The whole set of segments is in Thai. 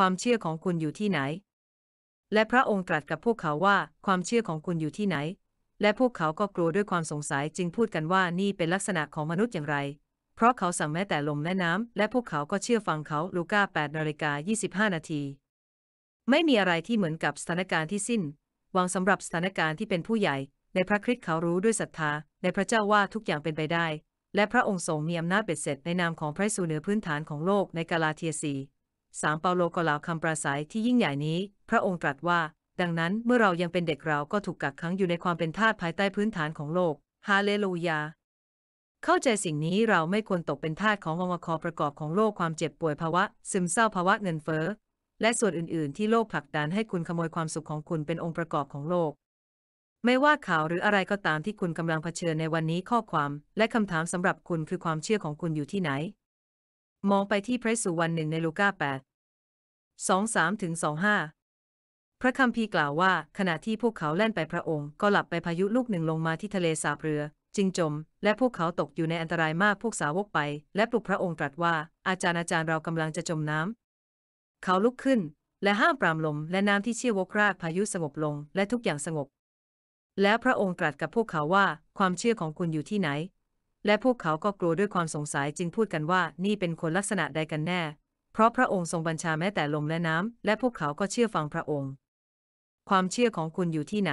ความเชื่อของคุณอยู่ที่ไหนและพระองค์ตรัสกับพวกเขาว่าความเชื่อของคุณอยู่ที่ไหนและพวกเขาก็กลัวด้วยความสงสัยจึงพูดกันว่านี่เป็นลักษณะของมนุษย์อย่างไรเพราะเขาสั่งแม้แต่ลมและน้ำและพวกเขาก็เชื่อฟังเขาลูกา 8:25 น.ไม่มีอะไรที่เหมือนกับสถานการณ์ที่สิ้นหวังสำหรับสถานการณ์ที่เป็นผู้ใหญ่ในพระคริสต์เขารู้ด้วยศรัทธาในพระเจ้าว่าทุกอย่างเป็นไปได้และพระองค์ทรงมีอำนาจเบ็ดเสร็จในนามของพระเยซูเหนือพื้นฐานของโลกในกาลาเทีย 4:3 เปาโลก็กล่าวคำปราศรัยที่ยิ่งใหญ่นี้พระองค์ตรัสว่าดังนั้นเมื่อเรายังเป็นเด็กเราก็ถูกกักขังอยู่ในความเป็นทาสภายใต้พื้นฐานของโลกฮาเลลูยาเข้าใจสิ่งนี้เราไม่ควรตกเป็นทาสของวังคอประกอบของโลกความเจ็บป่วยภาวะซึมเศร้าภาวะเงินเฟ้อและส่วนอื่นๆที่โลกผลักดันให้คุณขโมยความสุขของคุณเป็นองค์ประกอบของโลกไม่ว่าข่าวหรืออะไรก็ตามที่คุณกำลังเผชิญในวันนี้ข้อความและคำถามสำหรับคุณคือความเชื่อของคุณอยู่ที่ไหนมองไปที่พระเยซูวันหนึ่งในลูกา 8:23-25 พระคัมภีร์กล่าวว่าขณะที่พวกเขาแล่นไปพระองค์ก็หลับไปพายุลูกหนึ่งลงมาที่ทะเลสาบเรือจึงจมและพวกเขาตกอยู่ในอันตรายมากพวกสาวกไปและปลุกพระองค์ตรัสว่าอาจารย์เรากำลังจะจมน้ำเขาลุกขึ้นและห้ามปรามลมและน้ำที่เชี่ยววกรากพายุสงบลงและทุกอย่างสงบแล้วพระองค์ตรัสกับพวกเขาว่าความเชื่อของคุณอยู่ที่ไหนและพวกเขาก็กลัวด้วยความสงสัยจึงพูดกันว่านี่เป็นคนลักษณะใดกันแน่เพราะพระองค์ทรงบัญชาแม้แต่ลมและน้ำและพวกเขาก็เชื่อฟังพระองค์ความเชื่อของคุณอยู่ที่ไหน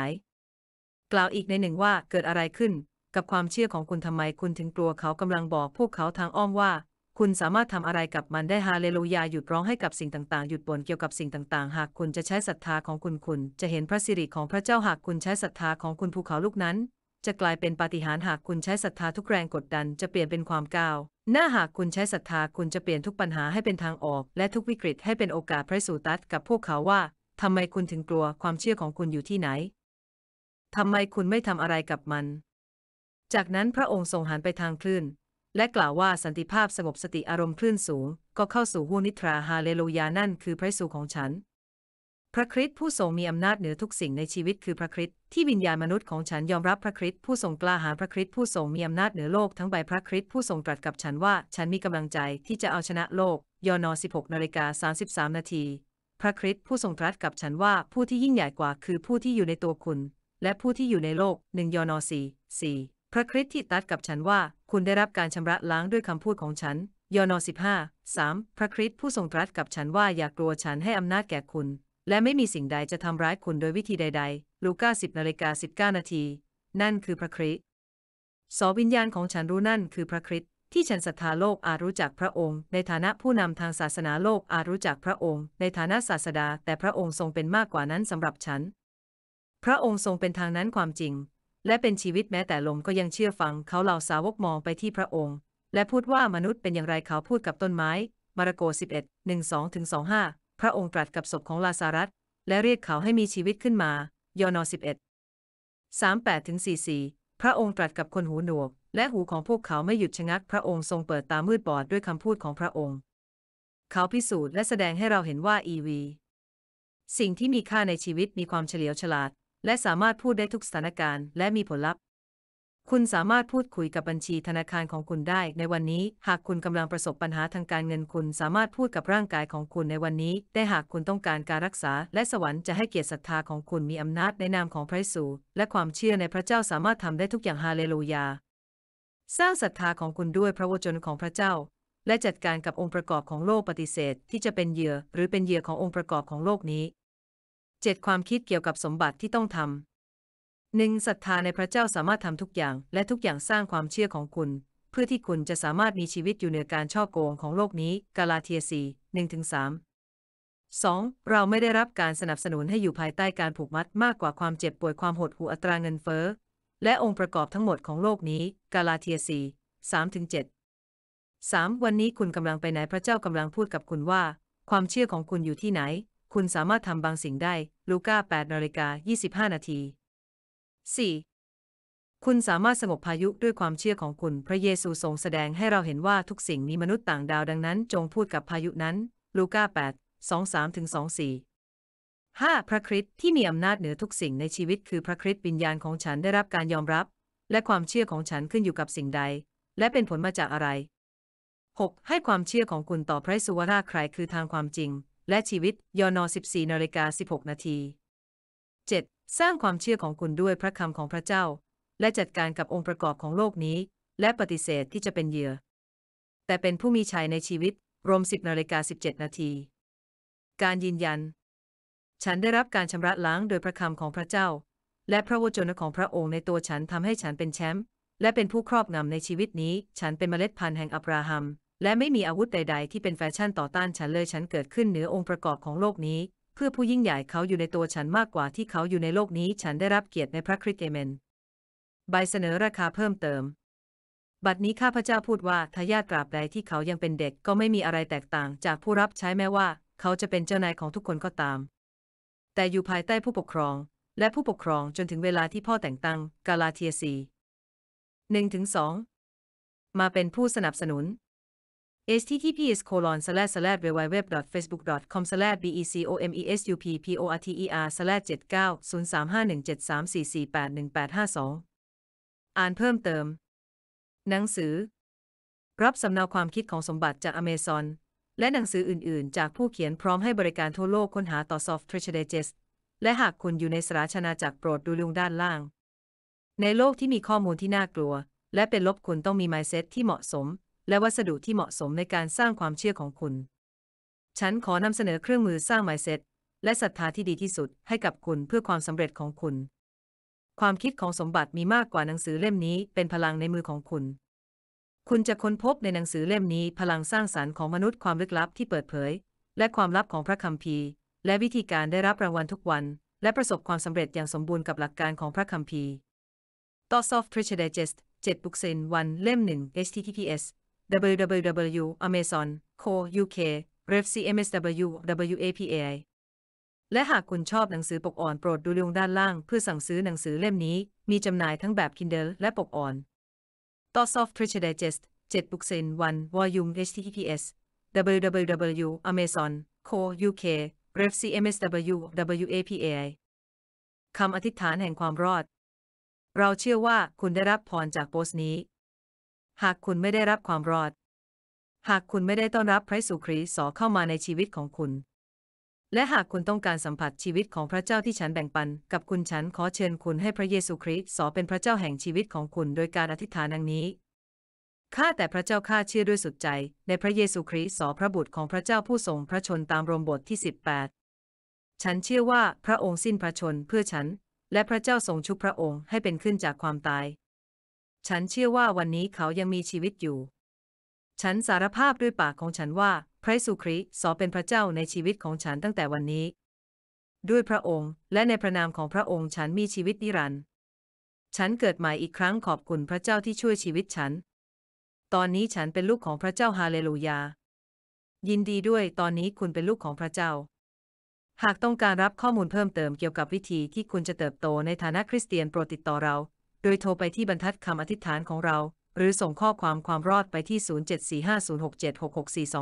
กล่าวอีกในหนึ่งว่าเกิดอะไรขึ้นกับความเชื่อของคุณทำไมคุณถึงกลัวเขากำลังบอกพวกเขาทางอ้อมว่าคุณสามารถทำอะไรกับมันได้ฮาเลลูยาหยุดร้องให้กับสิ่งต่างๆหยุดบ่นเกี่ยวกับสิ่งต่างๆหากคุณจะใช้ศรัทธาของคุณจะเห็นพระสิริของพระเจ้าหากคุณใช้ศรัทธาของคุณภูเขาลูกนั้นจะกลายเป็นปาฏิหาริย์หากคุณใช้ศรัทธาทุกแรงกดดันจะเปลี่ยนเป็นความก้าวหน้าหากคุณใช้ศรัทธาคุณจะเปลี่ยนทุกปัญหาให้เป็นทางออกและทุกวิกฤตให้เป็นโอกาสพระเยซูตรัสกับพวกเขาว่าทำไมคุณถึงกลัวความเชื่อของคุณอยู่ที่ไหนทำไมคุณไม่ทำอะไรกับมันจากนั้นพระองค์ทรงหันไปทางคลื่นและกล่าวว่าสันติภาพสงบสติอารมณ์คลื่นสูงก็เข้าสู่ห้วงนิทราฮาเลลูยานั่นคือพระเยซูของฉันพระคริสต์ผู้ทรงมีอำนาจเหนือทุกสิ่งในชีวิตคือพระคริสต์ที่วิญญาณมนุษย์ของฉันยอมรับพระคริสต์ผู้ทรงกล้าหาญพระคริสต์ผู้ทรงมีอำนาจเหนือโลกทั้งใบพระคริสต์ผู้ทรงตรัสกับฉันว่าฉันมีกำลังใจที่จะเอาชนะโลกยอห์น 16:33 พระคริสต์ผู้ทรงตรัสกับฉันว่าผู้ที่ยิ่งใหญ่กว่าคือผู้ที่อยู่ในตัวคุณและผู้ที่อยู่ในโลก1ยอห์น 4:4พระคริสต์ที่ตรัสกับฉันว่าคุณได้รับการชำระล้างด้วยคำพูดของฉันยอห์น 15:3 พระคริสต์ผู้ทรงตรัสกับฉันว่าอย่ากลัวฉันให้อำนาจแก่คุณและไม่มีสิ่งใดจะทำร้ายคุณโดยวิธีใดๆลูกา 10:19 นั่นคือพระคริสต์สองวิญญาณของฉันรู้นั่นคือพระคริสต์ที่ฉันศรัทธาโลกอาจรู้จักพระองค์ในฐานะผู้นำทางศาสนาโลกอาจรู้จักพระองค์ในฐานะศาสดาแต่พระองค์ทรงเป็นมากกว่านั้นสำหรับฉันพระองค์ทรงเป็นทางนั้นความจริงและเป็นชีวิตแม้แต่ลมก็ยังเชื่อฟังเขาเหล่าสาวกมองไปที่พระองค์และพูดว่ามนุษย์เป็นอย่างไรเขาพูดกับต้นไม้มาระโก 11:12-25 พระองค์ตรัสกับศพของลาซารัสและเรียกเขาให้มีชีวิตขึ้นมายอห์น 11:38-44 พระองค์ตรัสกับคนหูหนวกและหูของพวกเขาไม่หยุดชะงักพระองค์ทรงเปิดตามืดบอดด้วยคำพูดของพระองค์เขาพิสูจน์และแสดงให้เราเห็นว่าสิ่งที่มีค่าในชีวิตมีความเฉลียวฉลาดและสามารถพูดได้ทุกสถานการณ์และมีผลลัพธ์คุณสามารถพูดคุยกับบัญชีธนาคารของคุณได้ในวันนี้หากคุณกำลังประสบปัญหาทางการเงินคุณสามารถพูดกับร่างกายของคุณในวันนี้ได้หากคุณต้องการการรักษาและสวรรค์จะให้เกียรติศรัทธาของคุณมีอำนาจในนามของพระเยซูและความเชื่อในพระเจ้าสามารถทำได้ทุกอย่างฮาเลลูยาสร้างศรัทธาของคุณด้วยพระวจนะของพระเจ้าและจัดการกับองค์ประกอบของโลกปฏิเสธที่จะเป็นเหยื่อหรือเป็นเหยื่อขององค์ประกอบของโลกนี้7 ความคิดเกี่ยวกับสมบัติที่ต้องทำ 1 ศรัทธาในพระเจ้าสามารถทำทุกอย่างและทุกอย่างสร้างความเชื่อของคุณเพื่อที่คุณจะสามารถมีชีวิตอยู่เหนือการฉ้อโกงของโลกนี้กาลาเทีย 4:1-3 2 เราไม่ได้รับการสนับสนุนให้อยู่ภายใต้การผูกมัดมากกว่าความเจ็บป่วยความหดหู่อัตราเงินเฟ้อและองค์ประกอบทั้งหมดของโลกนี้กาลาเทีย 4:3-7 3 วันนี้คุณกำลังไปไหนพระเจ้ากำลังพูดกับคุณว่าความเชื่อของคุณอยู่ที่ไหนคุณสามารถทำบางสิ่งได้ลูกา 8:25 4 คุณสามารถสงบพายุด้วยความเชื่อของคุณพระเยซูทรงแสดงให้เราเห็นว่าทุกสิ่งมีมนุษย์ต่างดาวดังนั้นจงพูดกับพายุนั้นลูกา 8:23-24 5 พระคริสต์ที่มีอำนาจเหนือทุกสิ่งในชีวิตคือพระคริสต์วิญญาณของฉันได้รับการยอมรับและความเชื่อของฉันขึ้นอยู่กับสิ่งใดและเป็นผลมาจากอะไร 6 ให้ความเชื่อของคุณต่อพระเยซูว่าใครคือทางความจริง และชีวิตยน. 14:16 น. 7. สร้างความเชื่อของคุณด้วยพระคำของพระเจ้าและจัดการกับองค์ประกอบของโลกนี้และปฏิเสธที่จะเป็นเหยื่อแต่เป็นผู้มีชัยในชีวิตรวม 10:17 น. การยืนยันฉันได้รับการชำระล้างโดยพระคำของพระเจ้าและพระวจนะของพระองค์ในตัวฉันทำให้ฉันเป็นแชมป์และเป็นผู้ครอบงำในชีวิตนี้ฉันเป็นเมล็ดพันธุ์แห่งอับราฮัมและไม่มีอาวุธใดๆที่เป็นแฟชั่นต่อต้านฉันเลยฉันเกิดขึ้นเหนือองค์ประกอบของโลกนี้เพื่อผู้ยิ่งใหญ่เขาอยู่ในตัวฉันมากกว่าที่เขาอยู่ในโลกนี้ฉันได้รับเกียรติในพระคริสต์เอเมนใบเสนอราคาเพิ่มเติมบัดนี้ข้าพเจ้าพูดว่าทายาทตราบใดที่เขายังเป็นเด็กก็ไม่มีอะไรแตกต่างจากผู้รับใช้แม้ว่าเขาจะเป็นเจ้านายของทุกคนก็ตามแต่อยู่ภายใต้ผู้ปกครองและผู้ปกครองจนถึงเวลาที่พ่อแต่งตั้งกาลาเทีย 4:1-2 มาเป็นผู้สนับสนุน https://www.facebook.com/becomupporter/7903517344818528 อ่านเพิ่มเติมหนังสือรับสำเนาความคิดของสมบัติจาก Amazon และหนังสืออื่นๆจากผู้เขียนพร้อมให้บริการทั่วโลกค้นหาต่อ Soft Treasure Digest และหากคุณอยู่ในสราชนาจักรโปรดดูลิงก์ด้านล่างในโลกที่มีข้อมูลที่น่ากลัวและเป็นลบคุณต้องมี mindset ที่เหมาะสมและวัสดุที่เหมาะสมในการสร้างความเชื่อของคุณฉันขอนำเสนอเครื่องมือสร้าง mindset และศรัทธาที่ดีที่สุดให้กับคุณเพื่อความสำเร็จของคุณความคิดของสมบัติมีมากกว่าหนังสือเล่มนี้เป็นพลังในมือของคุณคุณจะค้นพบในหนังสือเล่มนี้พลังสร้างสรรค์ของมนุษย์ความลึกลับที่เปิดเผยและความลับของพระคัมภีร์และวิธีการได้รับรางวัลทุกวันและประสบความสำเร็จอย่างสมบูรณ์กับหลักการของพระคัมภีร์ต่อ Soft Treasure Digest 7 Books in 1 เล่ม 1 https://www.amazon.co.uk/refcmswwapai และหากคุณชอบหนังสือปกอ่อนโปรดดูลิงก์ด้านล่างเพื่อสั่งซื้อหนังสือเล่มนี้มีจำหน่ายทั้งแบบ Kindle และปกอ่อนต่อ Soft Treasure Digest 7 Books in 1 Volume https://www.amazon.co.uk/refcmswwapai คำอธิษฐานแห่งความรอดเราเชื่อว่าคุณได้รับพรจากโพสต์นี้หากคุณไม่ได้รับความรอดหากคุณไม่ได้ต้อนรับพระเยซูคริสต์เข้ามาในชีวิตของคุณและหากคุณต้องการสัมผัสชีวิตของพระเจ้าที่ฉันแบ่งปันกับคุณฉันขอเชิญคุณให้พระเยซูคริสต์เป็นพระเจ้าแห่งชีวิตของคุณโดยการอธิษฐานดังนี้ข้าแต่พระเจ้าข้าเชื่อด้วยสุดใจในพระเยซูคริสต์พระบุตรของพระเจ้าผู้ทรงพระชนตามโรมบทที่ 18ฉันเชื่อว่าพระองค์สิ้นพระชนเพื่อฉันและพระเจ้าทรงชุบพระองค์ให้เป็นขึ้นจากความตายฉันเชื่อว่าวันนี้เขายังมีชีวิตอยู่ฉันสารภาพด้วยปากของฉันว่าพระเยซูคริสต์เป็นพระเจ้าในชีวิตของฉันตั้งแต่วันนี้ด้วยพระองค์และในพระนามของพระองค์ฉันมีชีวิตนิรันดร์ฉันเกิดใหม่อีกครั้งขอบคุณพระเจ้าที่ช่วยชีวิตฉันตอนนี้ฉันเป็นลูกของพระเจ้าฮาเลลูยายินดีด้วยตอนนี้คุณเป็นลูกของพระเจ้าหากต้องการรับข้อมูลเพิ่มเติมเกี่ยวกับวิธีที่คุณจะเติบโตในฐานะคริสเตียนโปรดติดต่อเราโดยโทรไปที่บรรทัดคำอธิษฐานของเราหรือส่งข้อความความรอดไปที่ 07450676642